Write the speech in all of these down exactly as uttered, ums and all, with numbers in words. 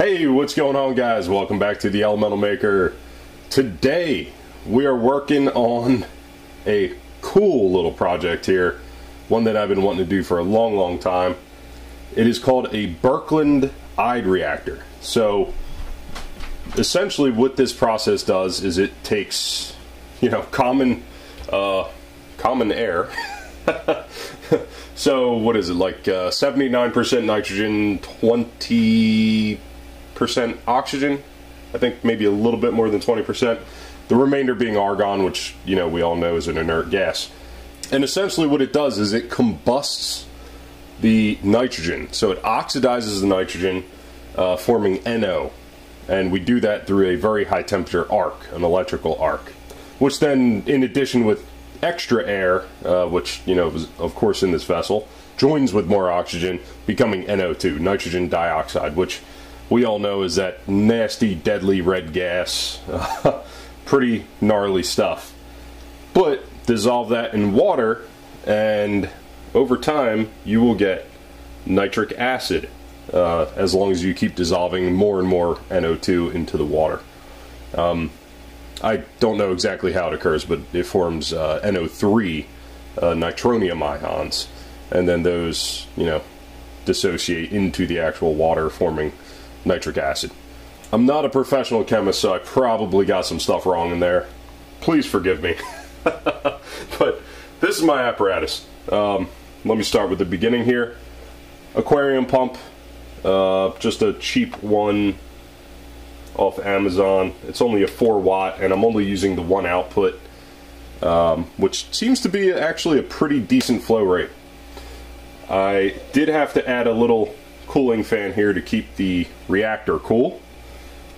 Hey, what's going on, guys? Welcome back to The Elemental Maker. Today we are working on a cool little project here, one that I've been wanting to do for a long long time. It is called a Birkeland-Eyde Reactor. So essentially what this process does is it takes, you know, common uh, common air. So what is it, like uh, seventy-nine percent nitrogen, twenty percent oxygen, I think maybe a little bit more than twenty percent, the remainder being argon, which, you know, we all know is an inert gas. And essentially what it does is it combusts the nitrogen, so it oxidizes the nitrogen, uh, forming N O, and we do that through a very high temperature arc, an electrical arc, which then, in addition with extra air, uh, which, you know, was of course in this vessel, joins with more oxygen, becoming N O two, nitrogen dioxide, which we all know is that nasty, deadly red gas. Uh, pretty gnarly stuff. But dissolve that in water, and over time you will get nitric acid, uh, as long as you keep dissolving more and more N O two into the water. Um, I don't know exactly how it occurs, but it forms uh, N O three uh, nitronium ions, and then those, you know, dissociate into the actual water, forming nitric acid. I'm not a professional chemist, so I probably got some stuff wrong in there. Please forgive me. But this is my apparatus. Um, let me start with the beginning here. Aquarium pump, uh, just a cheap one off Amazon. It's only a four watt, and I'm only using the one output, um, which seems to be actually a pretty decent flow rate. I did have to add a little cooling fan here to keep the reactor cool,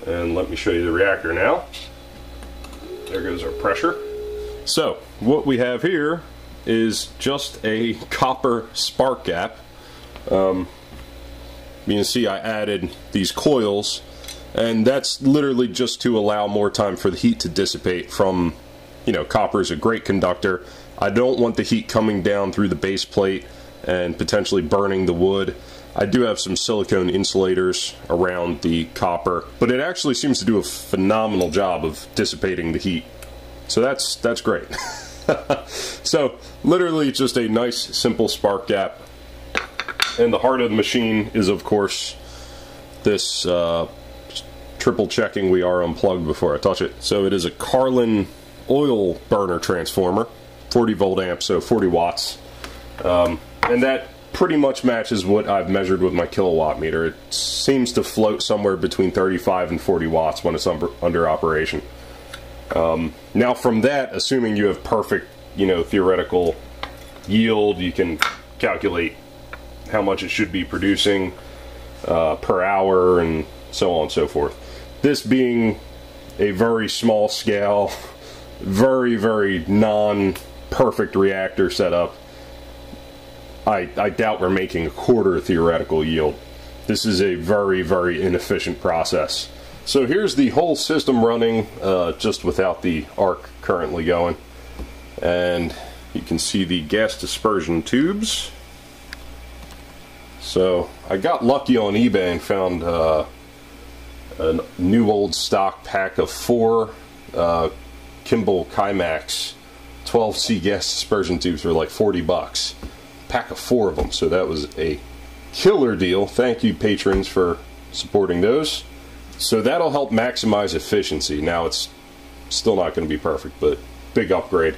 and let me show you the reactor now. There goes our pressure. So what we have here is just a copper spark gap. Um, you can see I added these coils, and that's literally just to allow more time for the heat to dissipate from, you know, copper is a great conductor. I don't want the heat coming down through the base plate and potentially burning the wood. I do have some silicone insulators around the copper, but it actually seems to do a phenomenal job of dissipating the heat. So that's, that's great. So literally just a nice simple spark gap. And the heart of the machine is, of course, this uh, triple checking we are unplugged before I touch it. So it is a Carlin oil burner transformer, forty volt amps, so forty watts, um, and that pretty much matches what I've measured with my kilowatt meter. It seems to float somewhere between thirty-five and forty watts when it's under operation. Um, now from that, assuming you have perfect, you know, theoretical yield, you can calculate how much it should be producing uh, per hour and so on and so forth. This being a very small scale, very, very non-perfect reactor setup, I, I doubt we're making a quarter theoretical yield. This is a very, very inefficient process. So here's the whole system running, uh, just without the arc currently going. And you can see the gas dispersion tubes. So I got lucky on eBay and found uh, a new old stock pack of four uh, Kimball Kymax twelve C gas dispersion tubes for like forty bucks. Pack of four of them, so that was a killer deal. Thank you, patrons, for supporting those. So that'll help maximize efficiency. Now it's still not going to be perfect, but big upgrade.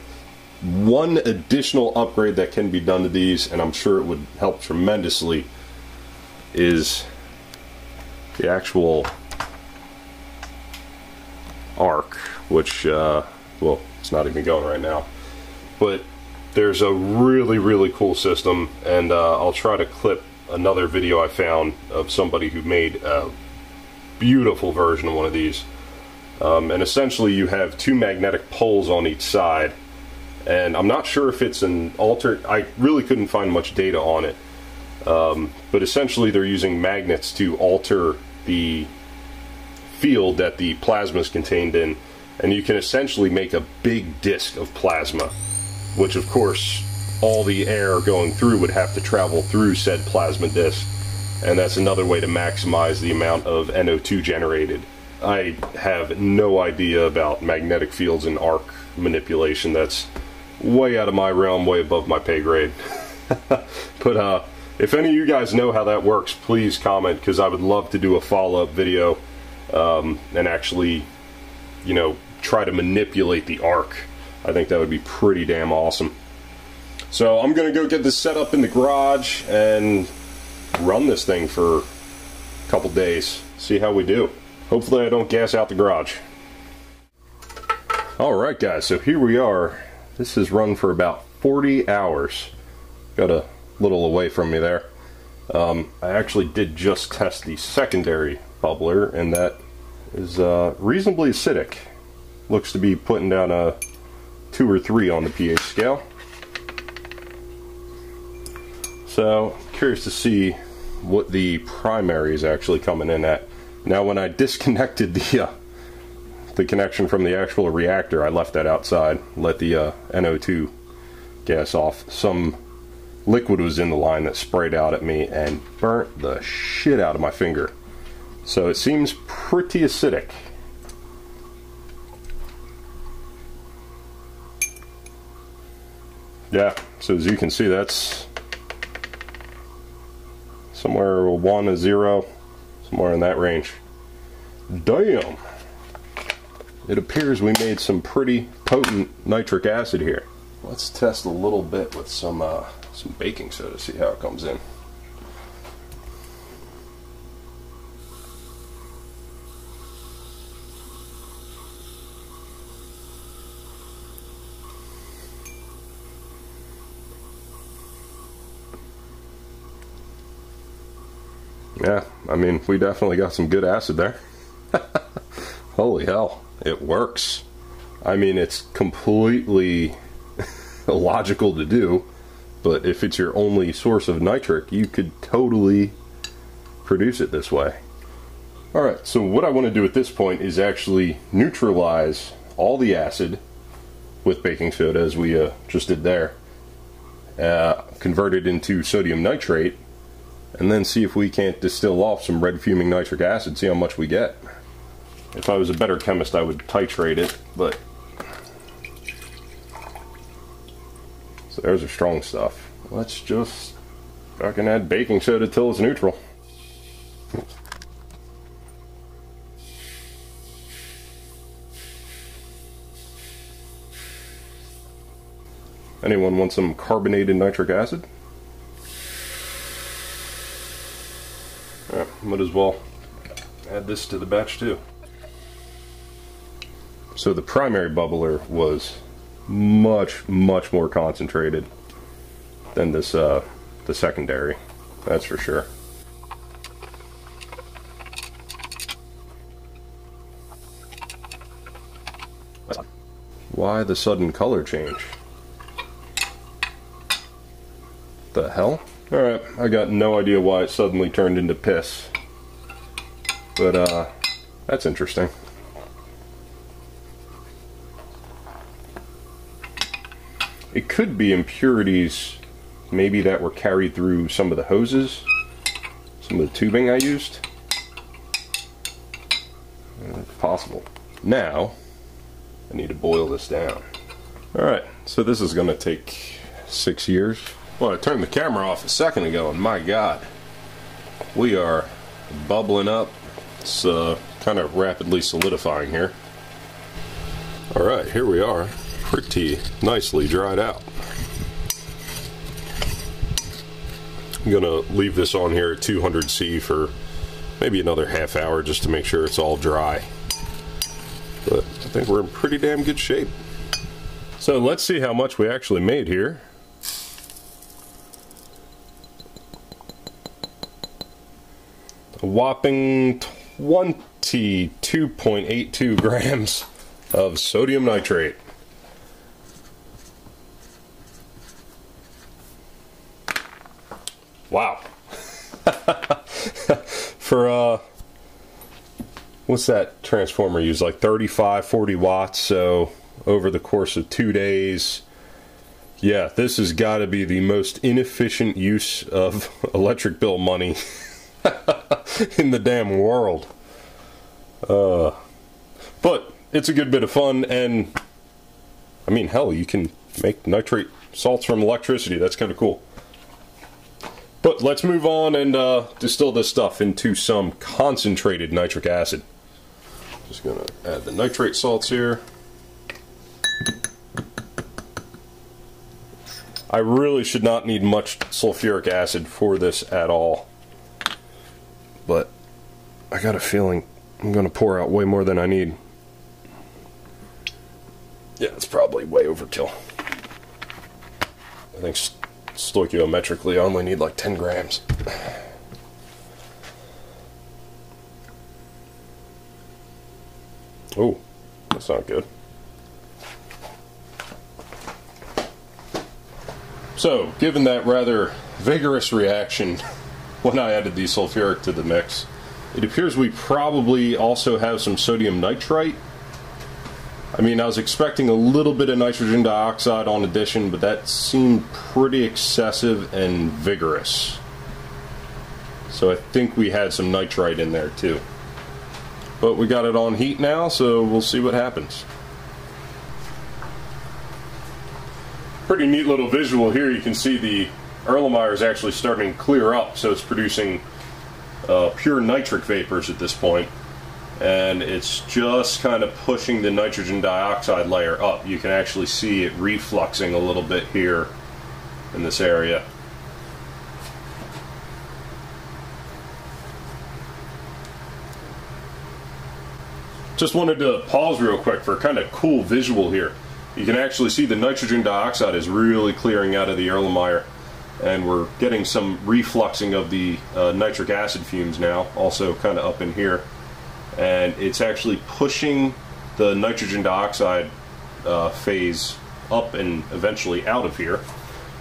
One additional upgrade that can be done to these, and I'm sure it would help tremendously, is the actual arc, which, uh, well, it's not even going right now, but there's a really, really cool system, and uh, I'll try to clip another video I found of somebody who made a beautiful version of one of these. Um, and essentially you have two magnetic poles on each side, and I'm not sure if it's an alternate, I really couldn't find much data on it, um, but essentially they're using magnets to alter the field that the plasma is contained in, and you can essentially make a big disk of plasma, which of course all the air going through would have to travel through said plasma disk, and that's another way to maximize the amount of N O two generated. I have no idea about magnetic fields and arc manipulation. That's way out of my realm, way above my pay grade. But uh, if any of you guys know how that works, please comment, because I would love to do a follow-up video um, and actually, you know, try to manipulate the arc. I think that would be pretty damn awesome. So I'm going to go get this set up in the garage and run this thing for a couple days, see how we do. Hopefully I don't gas out the garage. Alright guys, so here we are. This has run for about forty hours. Got a little away from me there. Um, I actually did just test the secondary bubbler, and that is uh, reasonably acidic. Looks to be putting down a two or three on the pH scale. So, curious to see what the primary is actually coming in at. Now, when I disconnected the uh, the connection from the actual reactor, I left that outside, let the uh, N O two gas off. Some liquid was in the line that sprayed out at me and burnt the shit out of my finger. So it seems pretty acidic. Yeah, so as you can see, that's somewhere one to zero, somewhere in that range. Damn! It appears we made some pretty potent nitric acid here. Let's test a little bit with some uh, some baking soda, see how it comes in. Yeah, I mean, we definitely got some good acid there. Holy hell, it works. I mean, it's completely illogical to do, but if it's your only source of nitric, you could totally produce it this way. Alright, so what I want to do at this point is actually neutralize all the acid with baking soda, as we uh, just did there, uh, convert it into sodium nitrate, and then see if we can't distill off some red fuming nitric acid, see how much we get. If I was a better chemist, I would titrate it, but... So there's our strong stuff. Let's just fucking add baking soda till it's neutral. Anyone want some carbonated nitric acid? Alright, might as well add this to the batch too. So the primary bubbler was much, much more concentrated than this, uh, the secondary, that's for sure. Why the sudden color change? The hell? Alright, I got no idea why it suddenly turned into piss, but uh, that's interesting. It could be impurities maybe that were carried through some of the hoses, some of the tubing I used. It's possible. Now, I need to boil this down. Alright, so this is going to take six years. Well, I turned the camera off a second ago, and my God, we are bubbling up. It's uh, kind of rapidly solidifying here. Alright, here we are. Pretty nicely dried out. I'm going to leave this on here at two hundred C for maybe another half hour just to make sure it's all dry. But I think we're in pretty damn good shape. So let's see how much we actually made here. A whopping twenty-two point eight two grams of sodium nitrate. Wow. For, uh, what's that transformer use? Like thirty-five, forty watts, so over the course of two days. Yeah, this has got to be the most inefficient use of electric bill money in the damn world. Uh, but it's a good bit of fun, and I mean, hell, you can make nitrate salts from electricity. That's kind of cool. But let's move on and uh, distill this stuff into some concentrated nitric acid. Just gonna add the nitrate salts here. I really should not need much sulfuric acid for this at all, but I got a feeling I'm gonna pour out way more than I need. Yeah, it's probably way overkill. I think stoichiometrically I only need like ten grams. Oh, that's not good. So, given that rather vigorous reaction when I added the sulfuric to the mix, it appears we probably also have some sodium nitrite. I mean, I was expecting a little bit of nitrogen dioxide on addition, but that seemed pretty excessive and vigorous. So I think we had some nitrite in there too. But we got it on heat now, so we'll see what happens. Pretty neat little visual here. You can see the Erlenmeyer is actually starting to clear up, so it's producing uh, pure nitric vapors at this point. And it's just kind of pushing the nitrogen dioxide layer up. You can actually see it refluxing a little bit here in this area. Just wanted to pause real quick for a kind of cool visual here. You can actually see the nitrogen dioxide is really clearing out of the Erlenmeyer, and we're getting some refluxing of the uh, nitric acid fumes now, also kind of up in here. And it's actually pushing the nitrogen dioxide uh, phase up and eventually out of here.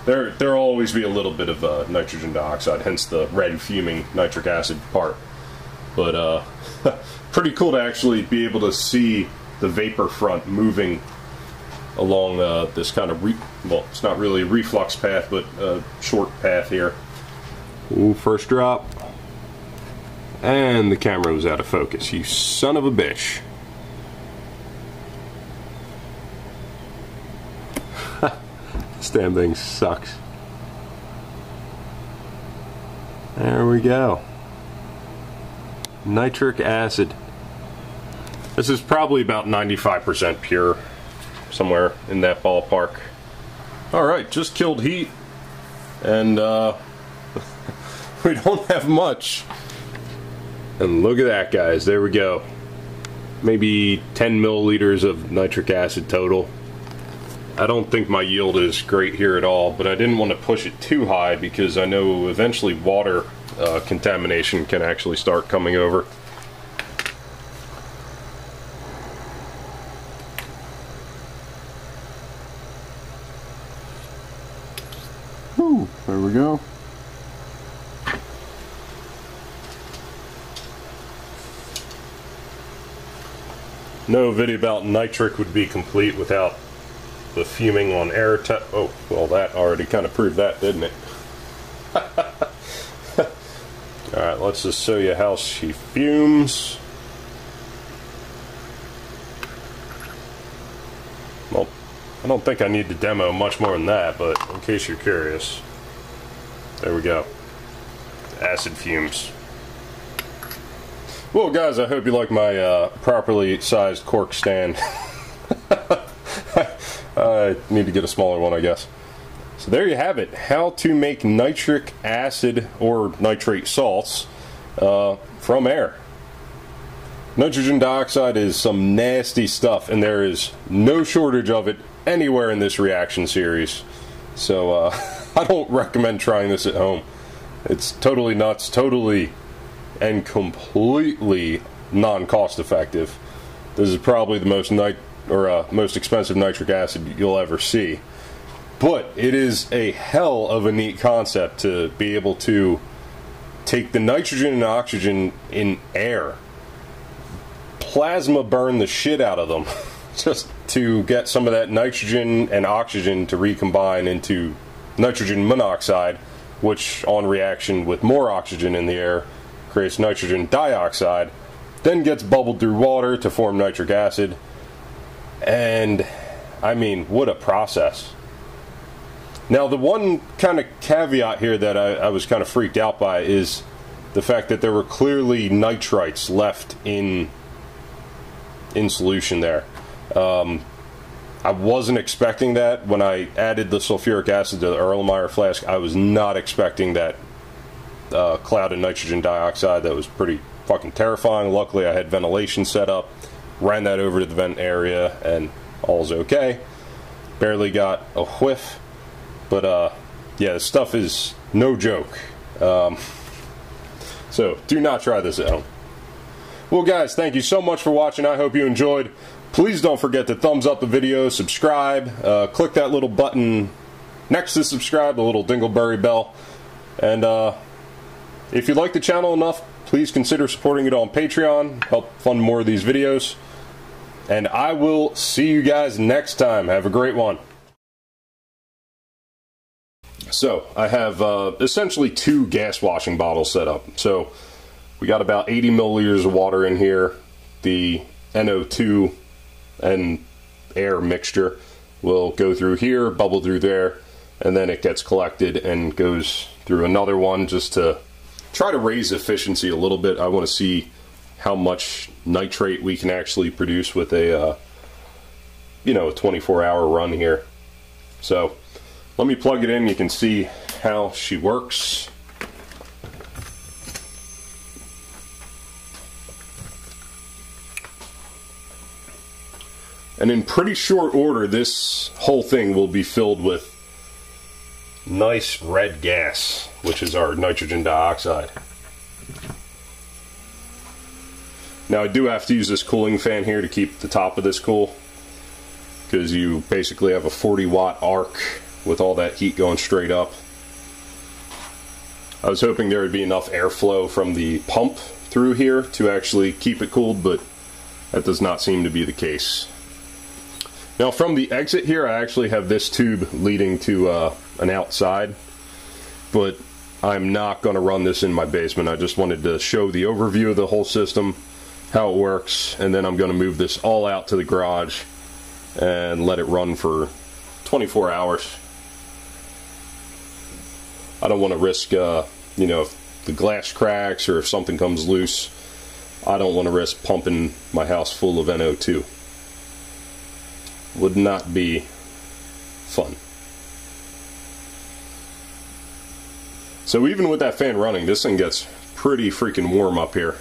There, there'll always be a little bit of uh, nitrogen dioxide, hence the red fuming nitric acid part. But uh, pretty cool to actually be able to see the vapor front moving along uh, this kind of, re well, it's not really a reflux path, but a short path here. Ooh, first drop. And the camera was out of focus, you son of a bitch. This damn thing sucks. There we go. Nitric acid. This is probably about ninety-five percent pure, somewhere in that ballpark. Alright, just killed heat, and uh, we don't have much. And look at that, guys, there we go. Maybe ten milliliters of nitric acid total. I don't think my yield is great here at all, but I didn't want to push it too high because I know eventually water uh, contamination can actually start coming over. Woo, there we go. No video about nitric would be complete without the fuming on air te- oh, well, that already kind of proved that, didn't it? Alright, let's just show you how she fumes. Well, I don't think I need to demo much more than that, but in case you're curious. There we go. Acid fumes. Well, guys, I hope you like my uh, properly sized cork stand. I need to get a smaller one, I guess. So there you have it. How to make nitric acid or nitrate salts uh, from air. Nitrogen dioxide is some nasty stuff, and there is no shortage of it anywhere in this reaction series. So uh, I don't recommend trying this at home. It's totally nuts, totally and completely non-cost effective. This is probably the most nit or uh, most expensive nitric acid you'll ever see. But it is a hell of a neat concept to be able to take the nitrogen and oxygen in air, plasma burn the shit out of them, just to get some of that nitrogen and oxygen to recombine into nitrogen monoxide, which on reaction with more oxygen in the air creates nitrogen dioxide, then gets bubbled through water to form nitric acid. And I mean, what a process. Now, the one kind of caveat here that I, I was kind of freaked out by is the fact that there were clearly nitrites left in in solution there. Um, I wasn't expecting that. When I added the sulfuric acid to the Erlenmeyer flask, I was not expecting that uh, cloud of nitrogen dioxide. That was pretty fucking terrifying. Luckily, I had ventilation set up, ran that over to the vent area, and all's okay. Barely got a whiff. But, uh, yeah, this stuff is no joke. Um, so, do not try this at home. Well, guys, thank you so much for watching. I hope you enjoyed. Please don't forget to thumbs up the video, subscribe, uh, click that little button next to subscribe, the little dingleberry bell. And uh, if you like the channel enough, please consider supporting it on Patreon. Help fund more of these videos. And I will see you guys next time. Have a great one. So, I have uh, essentially two gas washing bottles set up. So, we got about eighty milliliters of water in here. The H N O two and air mixture will go through here, bubble through there, and then it gets collected and goes through another one just to try to raise efficiency a little bit. I want to see how much nitrate we can actually produce with a, uh, you know, a twenty-four hour run here. So, let me plug it in. You can see how she works. And in pretty short order, this whole thing will be filled with nice red gas, which is our nitrogen dioxide. Now, I do have to use this cooling fan here to keep the top of this cool, because you basically have a forty watt arc with all that heat going straight up. I was hoping there would be enough airflow from the pump through here to actually keep it cooled, but that does not seem to be the case. Now, from the exit here, I actually have this tube leading to uh, an outside, but I'm not going to run this in my basement. I just wanted to show the overview of the whole system, how it works, and then I'm going to move this all out to the garage and let it run for twenty-four hours. I don't want to risk, uh, you know, if the glass cracks or if something comes loose, I don't want to risk pumping my house full of N O two. Would not be fun. So even with that fan running, this thing gets pretty freaking warm up here.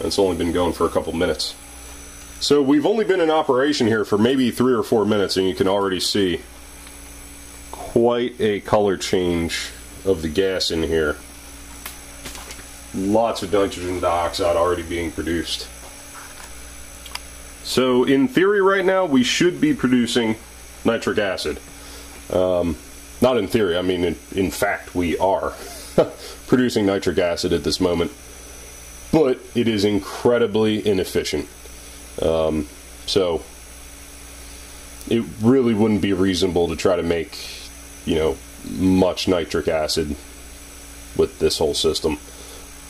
It's only been going for a couple minutes. So we've only been in operation here for maybe three or four minutes, and you can already see quite a color change of the gas in here. Lots of nitrogen dioxide already being produced. So in theory right now, we should be producing nitric acid. Um, not in theory, I mean in, in fact we are producing nitric acid at this moment. But it is incredibly inefficient. Um, so it really wouldn't be reasonable to try to make you know, much nitric acid with this whole system.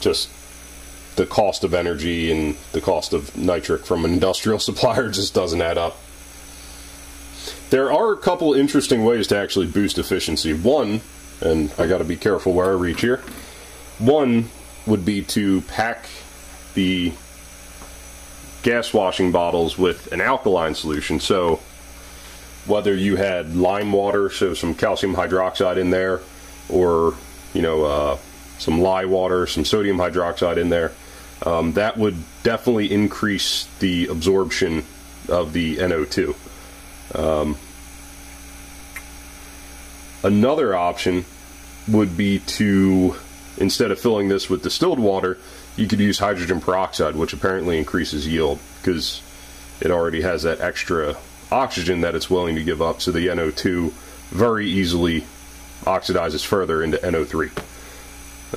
Just the cost of energy and the cost of nitric from an industrial supplier just doesn't add up. There are a couple interesting ways to actually boost efficiency. One, and I got to be careful where I reach here, one would be to pack the gas washing bottles with an alkaline solution. So whether you had lime water, so some calcium hydroxide in there, or, you know, uh, some lye water, some sodium hydroxide in there, um, that would definitely increase the absorption of the N O two. Um, another option would be to, instead of filling this with distilled water, you could use hydrogen peroxide, which apparently increases yield, because it already has that extra oxygen that it's willing to give up, so the N O two very easily oxidizes further into N O three.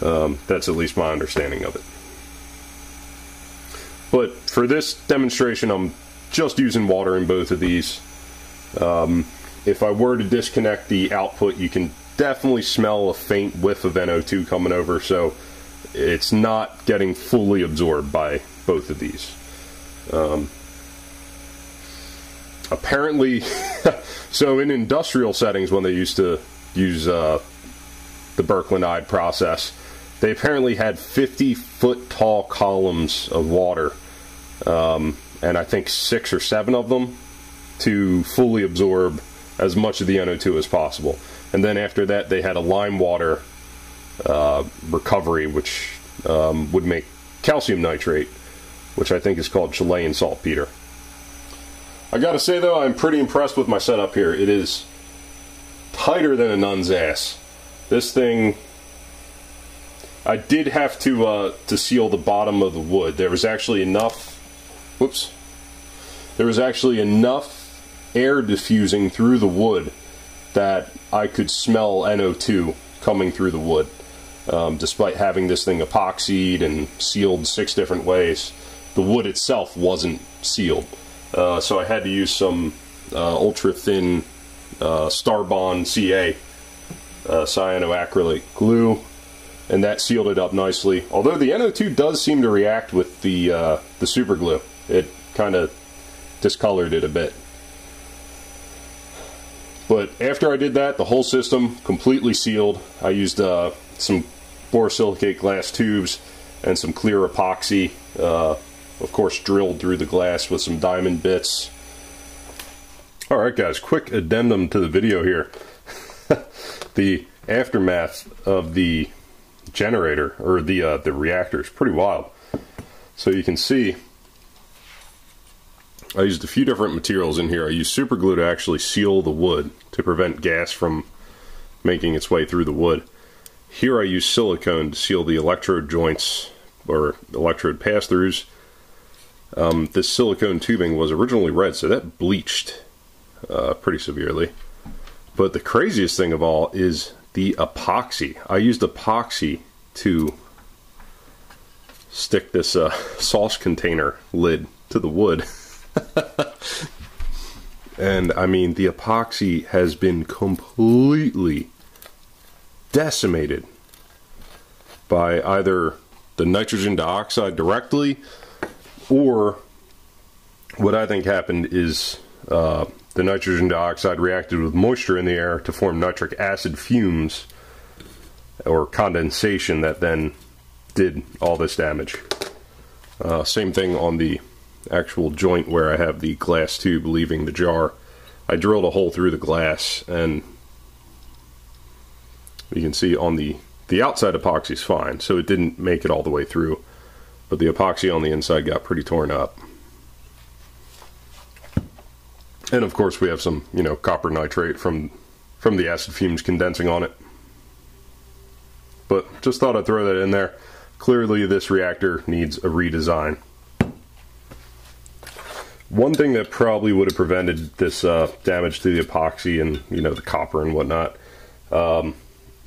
Um, that's at least my understanding of it. But for this demonstration, I'm just using water in both of these. Um, if I were to disconnect the output, you can definitely smell a faint whiff of N O two coming over, so it's not getting fully absorbed by both of these. Um, apparently, so in industrial settings when they used to use uh, the Birkeland-Eyde process, they apparently had fifty foot tall columns of water, um, and I think six or seven of them, to fully absorb as much of the N O two as possible. And then after that they had a lime water uh, recovery, which um, would make calcium nitrate, which I think is called Chilean saltpeter. I gotta say though, I'm pretty impressed with my setup here. It is tighter than a nun's ass. This thing, I did have to uh, to seal the bottom of the wood. There was actually enough, whoops, there was actually enough air diffusing through the wood that I could smell N O two coming through the wood, um, despite having this thing epoxied and sealed six different ways. The wood itself wasn't sealed, uh, so I had to use some uh, ultra thin uh, Starbond C A uh, cyanoacrylate glue, and that sealed it up nicely. Although the N O two does seem to react with the uh, the super glue, it kind of discolored it a bit. But after I did that, the whole system completely sealed. I used uh, some borosilicate glass tubes and some clear epoxy, uh, of course drilled through the glass with some diamond bits. Alright guys, quick addendum to the video here. The aftermath of the generator, or the, uh, the reactor, is pretty wild. So you can see, I used a few different materials in here. I used super glue to actually seal the wood to prevent gas from making its way through the wood. Here I used silicone to seal the electrode joints, or electrode pass-throughs. Um, this silicone tubing was originally red, so that bleached uh, pretty severely. But the craziest thing of all is the epoxy. I used epoxy to stick this uh, sauce container lid to the wood. And I mean, the epoxy has been completely decimated by either the nitrogen dioxide directly, or what I think happened is uh, the nitrogen dioxide reacted with moisture in the air to form nitric acid fumes or condensation that then did all this damage. Uh, same thing on the actual joint where I have the glass tube leaving the jar. I drilled a hole through the glass, and you can see on the the outside epoxy is fine, so it didn't make it all the way through, but the epoxy on the inside got pretty torn up. And of course we have some, you know, copper nitrate from from the acid fumes condensing on it. But just thought I'd throw that in there. Clearly this reactor needs a redesign. One thing that probably would have prevented this uh, damage to the epoxy and, you know, the copper and whatnot, um,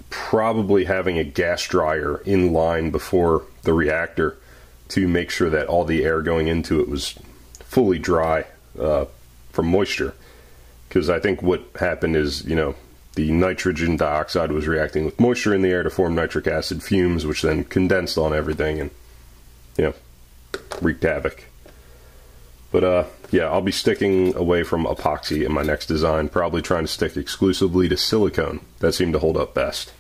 probably having a gas dryer in line before the reactor to make sure that all the air going into it was fully dry uh, from moisture. Because I think what happened is, you know, the nitrogen dioxide was reacting with moisture in the air to form nitric acid fumes, which then condensed on everything and, you know, wreaked havoc. But, uh, yeah, I'll be sticking away from epoxy in my next design, probably trying to stick exclusively to silicone. That seemed to hold up best.